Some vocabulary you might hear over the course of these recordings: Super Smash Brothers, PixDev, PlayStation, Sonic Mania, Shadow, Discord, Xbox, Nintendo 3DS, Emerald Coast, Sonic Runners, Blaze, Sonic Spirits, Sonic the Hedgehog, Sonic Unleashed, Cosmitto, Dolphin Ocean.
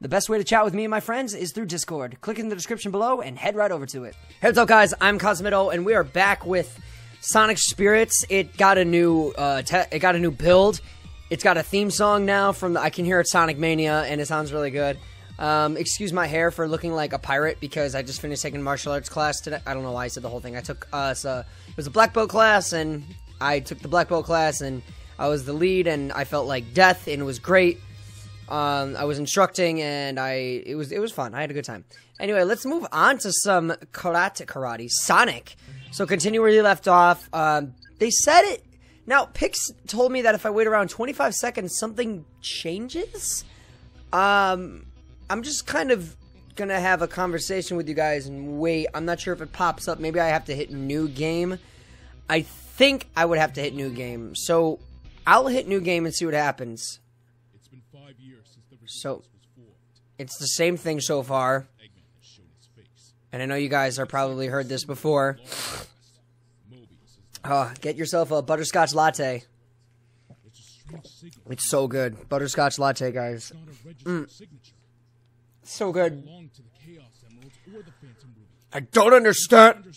The best way to chat with me and my friends is through Discord. Click in the description below and head right over to it. Hey, what's up, guys? I'm Cosmitto, and we are back with Sonic Spirits. It got a new build. It's got a theme song now from I can hear it, Sonic Mania, and it sounds really good. Excuse my hair for looking like a pirate because I just finished taking martial arts class today. I don't know why I said the whole thing. I took it was a black belt class, and I took the black belt class, and I was the lead, and I felt like death, and it was great. I was instructing, and it was fun. I had a good time. Anyway, let's move on to some karate Sonic. So continue where you left off. They said it. Now, Pix told me that if I wait around 25 seconds, something changes. I'm just kind of going to have a conversation with you guys and wait. I'm not sure if it pops up. Maybe I have to hit new game. I think I would have to hit new game. So I'll hit new game and see what happens. It's been 5 years since the so it's the same thing so far. And I know you guys are probably heard this before. Oh, get yourself a butterscotch latte. It's so good. Butterscotch latte, guys. So good. I don't understand.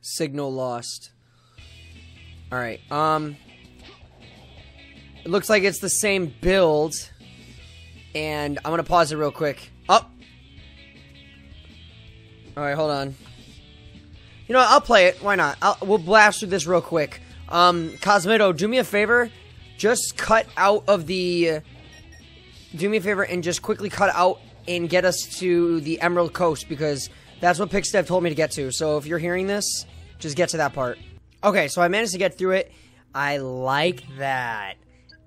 Signal lost. Alright, it looks like it's the same build. And I'm gonna pause it real quick. Oh! Alright, hold on. You know what, I'll play it. Why not? We'll blast through this real quick. Cosmitto, do me a favor. Just cut out of the... Do me a favor and just quickly cut out and get us to the Emerald Coast, because that's what PixDev told me to get to. So if you're hearing this, just get to that part. Okay, so I managed to get through it. I like that.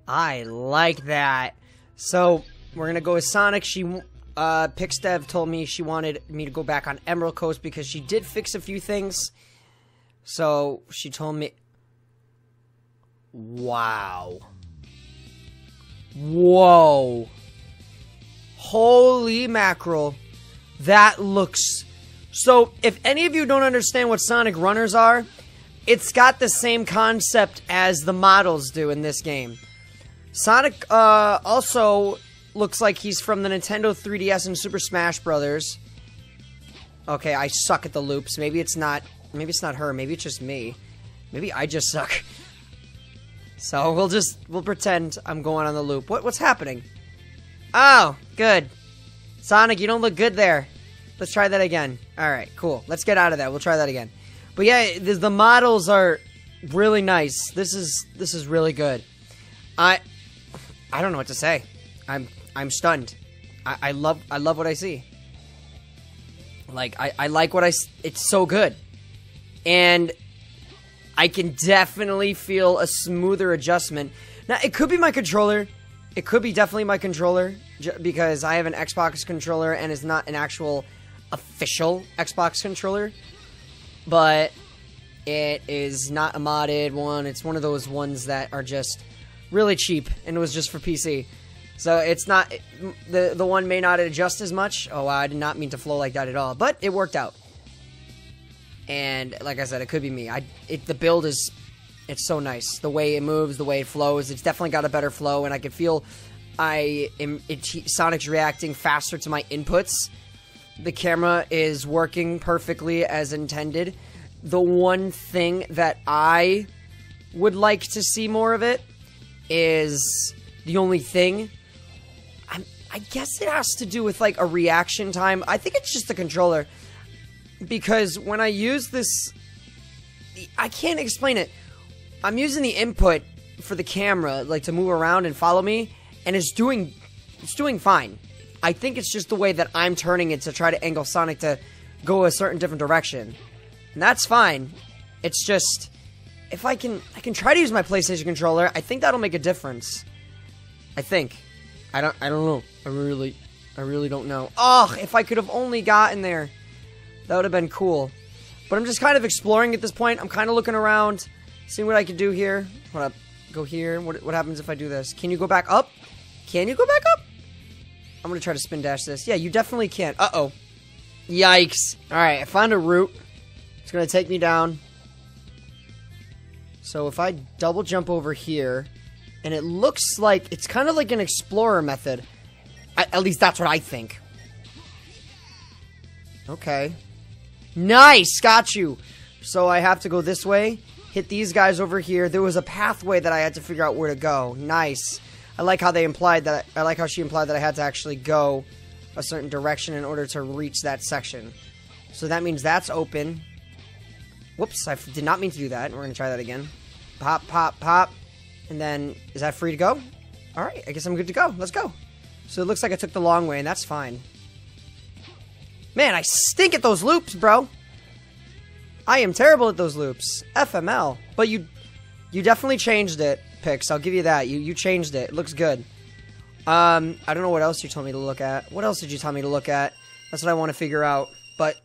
I like that. So we're going to go with Sonic. PixDev told me she wanted me to go back on Emerald Coast because she did fix a few things. So she told me... Wow. Whoa. Holy mackerel. That looks... So, if any of you don't understand what Sonic Runners are, it's got the same concept as the models do in this game. Sonic also... looks like he's from the Nintendo 3DS and Super Smash Brothers. Okay, I suck at the loops. Maybe it's not her. Maybe it's just me. Maybe I just suck. So we'll pretend I'm going on the loop. What's happening? Oh, good. Sonic, you don't look good there. Let's try that again. All right, cool. Let's get out of that. We'll try that again. But yeah, the models are really nice. This is really good. I don't know what to say. I'm stunned. I love what I see. Like I like what I it's so good. And I can definitely feel a smoother adjustment. Now, it could be my controller. It could be definitely my controller because I have an Xbox controller and it's not an actual official Xbox controller. But it is not a modded one. It's one of those ones that are just really cheap and it was just for PC. So it's not, the one may not adjust as much. Oh, wow, I did not mean to flow like that at all, but it worked out. And like I said, it could be me. The build is, it's so nice. The way it moves, the way it flows, it's definitely got a better flow, and I can feel Sonic's reacting faster to my inputs. The camera is working perfectly as intended. The one thing that I would like to see more of it is the only thing... I guess it has to do with, like, a reaction time. I think it's just the controller. Because when I use this... I can't explain it. I'm using the input for the camera, like, to move around and follow me. And it's doing fine. I think it's just the way that I'm turning it to try to angle Sonic to go a certain different direction. And that's fine. It's just... If I can try to use my PlayStation controller, I think that'll make a difference. I think. I don't know. I really don't know. Oh, if I could have only gotten there, that would have been cool. But I'm just kind of exploring at this point. I'm kind of looking around, seeing what I can do here. Hold up. Go here. What happens if I do this? Can you go back up? Can you go back up? I'm going to try to spin dash this. Yeah, you definitely can. Uh-oh. Yikes. All right, I found a route. It's going to take me down. So if I double jump over here... and it looks like it's kind of like an explorer method. At least that's what I think. Okay. Nice! Got you! So I have to go this way, hit these guys over here. There was a pathway that I had to figure out where to go. Nice. I like how they implied that, I like how she implied that I had to actually go a certain direction in order to reach that section. So that means that's open. Whoops, I did not mean to do that. We're gonna try that again. Pop, pop, pop. And then, is that free to go? Alright, I guess I'm good to go. Let's go. So it looks like I took the long way, and that's fine. Man, I stink at those loops, bro. I am terrible at those loops. FML. But you definitely changed it, Pix. I'll give you that. You changed it. It looks good. I don't know what else you told me to look at. What else did you tell me to look at? That's what I want to figure out. But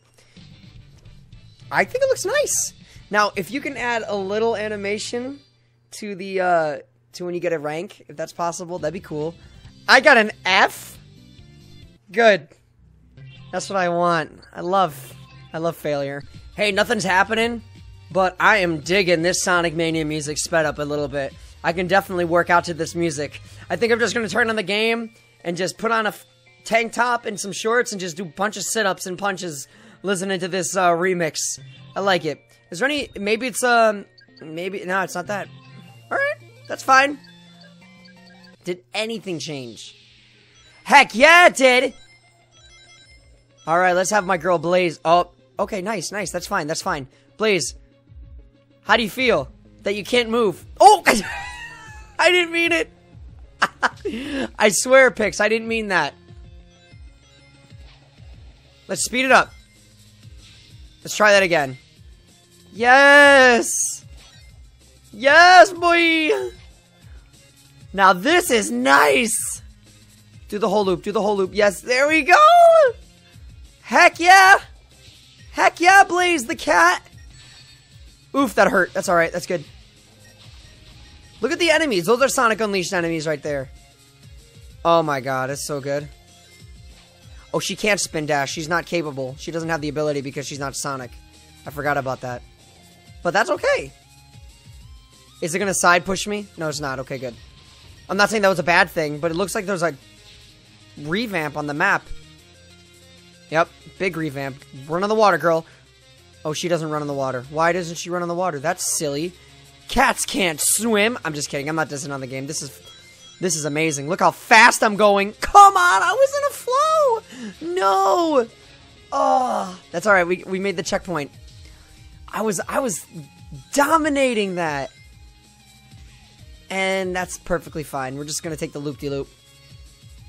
I think it looks nice. Now, if you can add a little animation to the to when you get a rank, if that's possible, that'd be cool. I got an F. Good. That's what I want. I love failure. Hey, nothing's happening, but I am digging this Sonic Mania music sped up a little bit. I can definitely work out to this music. I think I'm just going to turn on the game and just put on a tank top and some shorts and just do a bunch of sit-ups and punches listening to this remix. I like it. Is there any... Maybe it's... Maybe... No, it's not that. Alright, that's fine. Did anything change? Heck yeah, it did! Alright, let's have my girl Blaze up. Okay, nice, nice. That's fine, that's fine. Blaze, how do you feel that you can't move? Oh! I didn't mean it! I swear, Pix, I didn't mean that. Let's speed it up. Let's try that again. Yes! Yes, boy! Now this is nice! Do the whole loop, do the whole loop. Yes, there we go! Heck yeah! Heck yeah, Blaze the cat! Oof, that hurt. That's alright, that's good. Look at the enemies. Those are Sonic Unleashed enemies right there. Oh my god, it's so good. Oh, she can't spin dash. She's not capable. She doesn't have the ability because she's not Sonic. I forgot about that. But that's okay. Is it gonna side push me? No, it's not. Okay, good. I'm not saying that was a bad thing, but it looks like there's a revamp on the map. Yep, big revamp. Run on the water, girl. Oh, she doesn't run on the water. Why doesn't she run on the water? That's silly. Cats can't swim. I'm just kidding. I'm not dissing on the game. This is amazing. Look how fast I'm going. Come on, I was in a flow. No. Oh, that's all right. We made the checkpoint. I was dominating that. And that's perfectly fine. We're just going to take the loop-de-loop.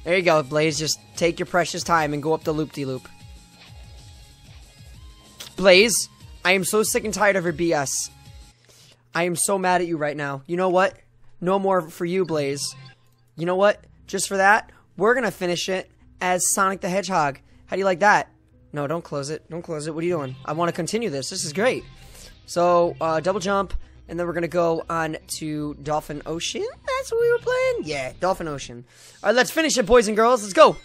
There you go, Blaze. Just take your precious time and go up the loop-de-loop. Blaze, I am so sick and tired of your BS. I am so mad at you right now. You know what? No more for you, Blaze. You know what? Just for that, we're going to finish it as Sonic the Hedgehog. How do you like that? No, don't close it. Don't close it. What are you doing? I want to continue this. This is great. So, double jump, and then we're going to go on to Dolphin Ocean. That's what we were playing? Yeah, Dolphin Ocean. All right, let's finish it, boys and girls. Let's go.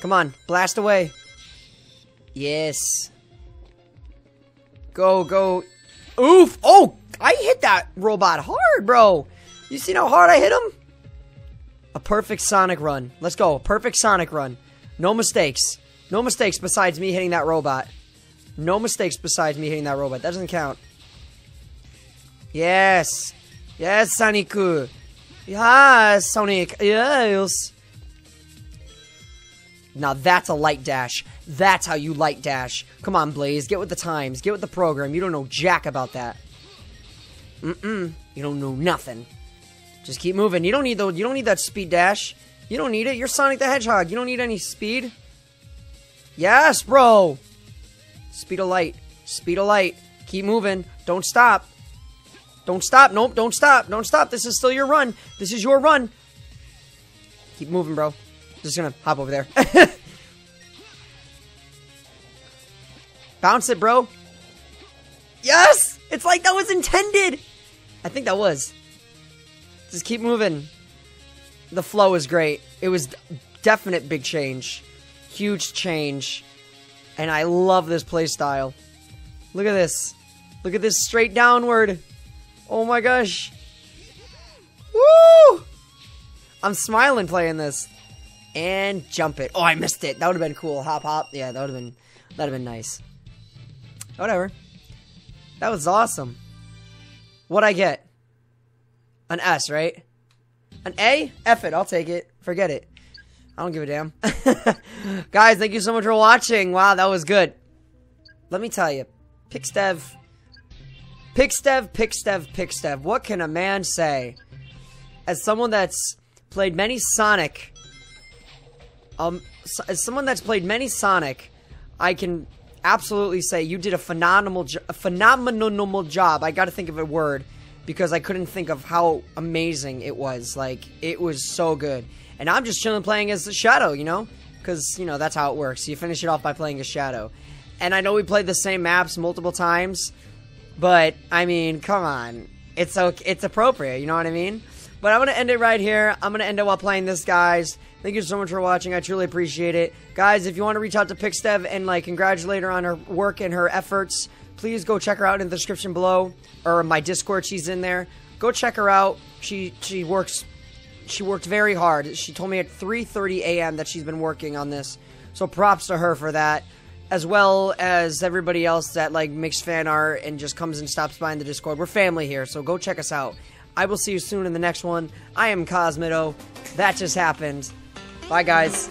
Come on. Blast away. Yes. Go, go. Oof! Oh, I hit that robot hard, bro. You seen how hard I hit him? A perfect Sonic run. Let's go. A perfect Sonic run. No mistakes. No mistakes besides me hitting that robot. No mistakes besides me hitting that robot. That doesn't count. Yes. Yes, Sonic. Yes, Sonic. Yes. Now that's a light dash. That's how you light dash. Come on, Blaze. Get with the times. Get with the program. You don't know jack about that. Mm-mm. You don't know nothing. Just keep moving. You don't need that speed dash. You don't need it. You're Sonic the Hedgehog. You don't need any speed. Yes, bro. Speed of light. Speed of light. Keep moving. Don't stop. Don't stop. Nope. Don't stop. Don't stop. This is still your run. This is your run. Keep moving, bro. Just gonna hop over there. Bounce it, bro. Yes! It's like that was intended! I think that was. Just keep moving. The flow is great. It was definite big change. Huge change. And I love this playstyle. Look at this. Look at this straight downward. Oh my gosh. Woo! I'm smiling playing this. And jump it. Oh, I missed it. That would have been cool. Hop, hop. Yeah, that would have been nice. Whatever. That was awesome. What'd I get? An S, right? An A? F it. I'll take it. Forget it. I don't give a damn. Guys, thank you so much for watching. Wow, that was good. Let me tell you. PixDev. What can a man say? As someone that's played many Sonic... as someone that's played many Sonic, I can absolutely say you did a phenomenal job. I gotta think of a word, because I couldn't think of how amazing it was. Like, it was so good. And I'm just chilling playing as the Shadow, you know? Because, you know, that's how it works. You finish it off by playing as Shadow. And I know we played the same maps multiple times, but, I mean, come on. It's okay. It's appropriate, you know what I mean? But I'm going to end it right here. I'm going to end it while playing this, guys. Thank you so much for watching. I truly appreciate it. Guys, if you want to reach out to PixDev and, like, congratulate her on her work and her efforts, please go check her out in the description below. Or my Discord, she's in there. Go check her out. She worked very hard. She told me at 3:30 a.m. that she's been working on this. So props to her for that. As well as everybody else that, like, makes fan art and just comes and stops by in the Discord. We're family here, so go check us out. I will see you soon in the next one. I am Cosmitto. That just happened. Bye, guys.